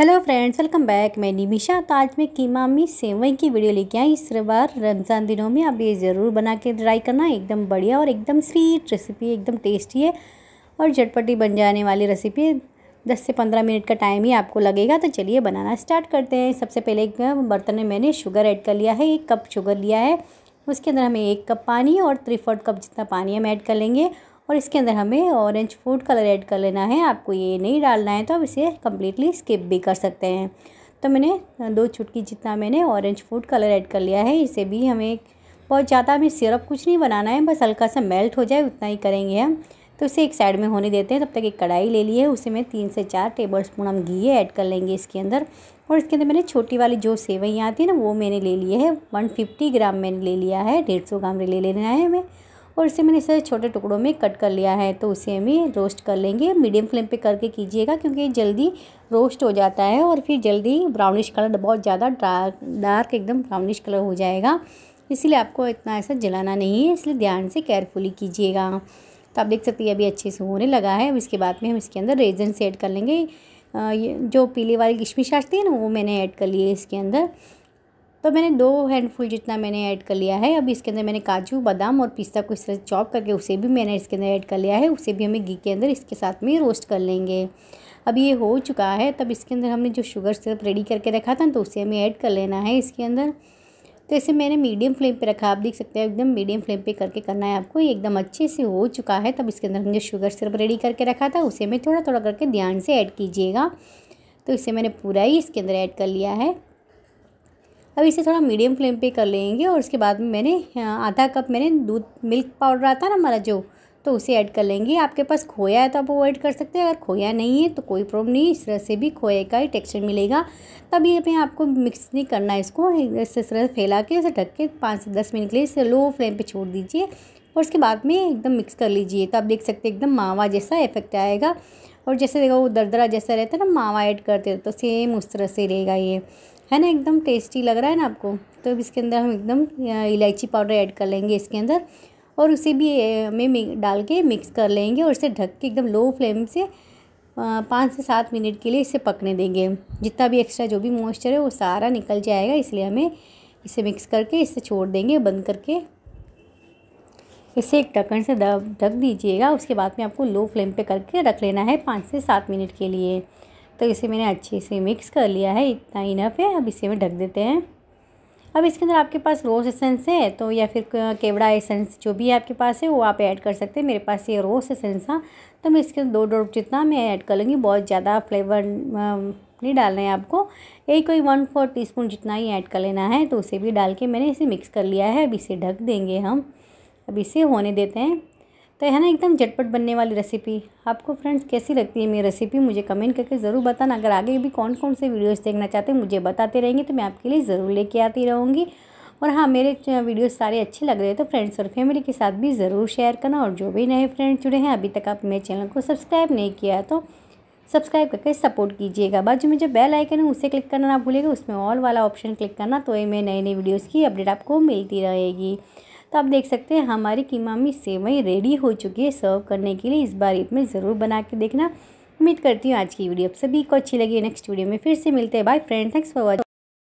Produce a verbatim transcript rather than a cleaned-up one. Hello friends, welcome back. मैं निमिशा। तो आज मैं कीमामी सेवई की वीडियो लेके आई। इस बार रमज़ान दिनों में आप ये ज़रूर बना के ट्राई करना। एकदम बढ़िया और एकदम स्वीट रेसिपी, एकदम टेस्टी है और झटपटी बन जाने वाली रेसिपी है। दस से पंद्रह मिनट का टाइम ही आपको लगेगा। तो चलिए बनाना स्टार्ट करते हैं। सबसे पहले एक बर्तन में मैंने शुगर ऐड कर लिया है। एक कप शुगर लिया है, उसके अंदर हमें एक कप पानी और थ्री फोर्थ कप जितना पानी हम ऐड कर लेंगे। और इसके अंदर हमें ऑरेंज फूड कलर ऐड कर लेना है। आपको ये नहीं डालना है तो आप इसे कम्प्लीटली स्किप भी कर सकते हैं। तो मैंने दो चुटकी जितना मैंने ऑरेंज फूड कलर ऐड कर लिया है। इसे भी हमें बहुत ज़्यादा हमें सिरप कुछ नहीं बनाना है, बस हल्का सा मेल्ट हो जाए उतना ही करेंगे हम। तो इसे एक साइड में होने देते हैं। तब तक एक कढ़ाई ले लिए, उसे में तीन से चार टेबल स्पून हम घी ऐड कर लेंगे इसके अंदर। और इसके अंदर मैंने छोटी वाली जो सेवइयाँ आती है ना, वो मैंने ले लिए है। वन फिफ्टी ग्राम मैंने ले लिया है, डेढ़ सौ ग्राम ले लेना है हमें। और इसे मैंने इसे छोटे टुकड़ों में कट कर लिया है। तो उसे हमें रोस्ट कर लेंगे। मीडियम फ्लेम पे करके कीजिएगा क्योंकि जल्दी रोस्ट हो जाता है और फिर जल्दी ब्राउनिश कलर, बहुत ज़्यादा डार्क डार्क एकदम ब्राउनिश कलर हो जाएगा। इसलिए आपको इतना ऐसा जलाना नहीं है, इसलिए ध्यान से केयरफुली कीजिएगा। तो आप देख सकते हैं अभी अच्छे से होने लगा है। अब इसके बाद में हम इसके अंदर रेजन से ऐड कर लेंगे। ये जो पीले वाली किशमिश आती है ना, वो मैंने ऐड कर ली है इसके अंदर। तो मैंने दो हैंडफुल जितना मैंने ऐड कर लिया है। अभी इसके अंदर मैंने काजू, बादाम और पिस्ता को इस तरह चॉप करके उसे भी मैंने इसके अंदर ऐड कर लिया है। उसे भी हमें घी के अंदर इसके साथ में रोस्ट कर लेंगे। अब ये हो चुका है। तब इसके अंदर हमने जो शुगर सिरप रेडी करके रखा था तो उसे हमें ऐड कर लेना है इसके अंदर। तो इसे मैंने मीडियम फ्लेम पे रखा, आप देख सकते हैं। एकदम मीडियम फ्लेम पे करके करना है आपको। ये एकदम अच्छे से हो चुका है। तब इसके अंदर हमने शुगर सिरप रेडी करके रखा था, उसे हमें थोड़ा थोड़ा करके ध्यान से ऐड कीजिएगा। तो इसे मैंने पूरा ही इसके अंदर ऐड कर लिया है। अब इसे थोड़ा मीडियम फ्लेम पे कर लेंगे। और उसके बाद में मैंने आधा कप मैंने दूध मिल्क पाउडर आता ना हमारा जो, तो उसे ऐड कर लेंगे। आपके पास खोया है तो आप वो ऐड कर सकते हैं, अगर खोया नहीं है तो कोई प्रॉब्लम नहीं। इस तरह से भी खोए का ही टेक्सचर मिलेगा। तभी हमें आपको मिक्स नहीं करना है इसको। इस तरह फैला के इसे ढक के पाँच से दस मिनट के लिए इसे लो फ्लेम पर छोड़ दीजिए और उसके बाद में एकदम मिक्स कर लीजिए। तो आप देख सकते हैं एकदम मावा जैसा इफेक्ट आएगा। और जैसे देखो वो दरदरा जैसा रहता है ना, मावा ऐड करते हैं तो सेम उस तरह से रहेगा ये, है ना। एकदम टेस्टी लग रहा है ना आपको। तो अब इसके अंदर हम एकदम इलायची पाउडर ऐड कर लेंगे इसके अंदर और उसे भी हमें डाल के मिक्स कर लेंगे। और इसे ढक के एकदम लो फ्लेम से पाँच से सात मिनट के लिए इसे पकने देंगे। जितना भी एक्स्ट्रा जो भी मॉइस्चर है वो सारा निकल जाएगा, इसलिए हमें इसे मिक्स करके इसे छोड़ देंगे बंद करके। इसे एक ढक्कन से ढक दीजिएगा। उसके बाद में आपको लो फ्लेम पर करके रख लेना है पाँच से सात मिनट के लिए। तो इसे मैंने अच्छे से मिक्स कर लिया है, इतना इनफ है। अब इसे मैं ढक देते हैं। अब इसके अंदर आपके पास रोज़ एसेंस है तो, या फिर केवड़ा एसेंस जो भी आपके पास है वो आप ऐड कर सकते हैं। मेरे पास ये रोज़ एसेंस था तो मैं इसके अंदर दो ड्रॉप जितना मैं ऐड कर लूँगी। बहुत ज़्यादा फ्लेवर नहीं डालना है आपको, एक कोई वन फोर टी स्पून जितना ही ऐड कर लेना है। तो उसे भी डाल के मैंने इसे मिक्स कर लिया है। अब इसे ढक देंगे हम। अब इसे होने देते हैं। तो है ना एकदम झटपट बनने वाली रेसिपी। आपको फ्रेंड्स कैसी लगती है मेरी रेसिपी, मुझे कमेंट करके ज़रूर बताना। अगर आगे भी कौन कौन से वीडियोस देखना चाहते हैं मुझे बताते रहेंगे तो मैं आपके लिए ज़रूर लेके आती रहूँगी। और हाँ, मेरे वीडियोस सारे अच्छे लग रहे हैं तो फ्रेंड्स और फैमिली के साथ भी ज़रूर शेयर करना। और जो भी नए फ्रेंड्स जुड़े हैं, अभी तक आप मेरे चैनल को सब्सक्राइब नहीं किया है तो सब्सक्राइब करके सपोर्ट कीजिएगा। बाजू में जो बेल आइकन है उसे क्लिक करना ना भूलिएगा, उसमें ऑल वाला ऑप्शन क्लिक करना। तो ये मैं नई नई वीडियोज़ की अपडेट आपको मिलती रहेगी। तो आप देख सकते हैं हमारी कीमामी सेवई रेडी हो चुकी है सर्व करने के लिए। इस बार ईद में ज़रूर बना के देखना। उम्मीद करती हूँ आज की वीडियो आप सभी को अच्छी लगी। नेक्स्ट वीडियो में फिर से मिलते हैं। Bye friend, thanks for watching.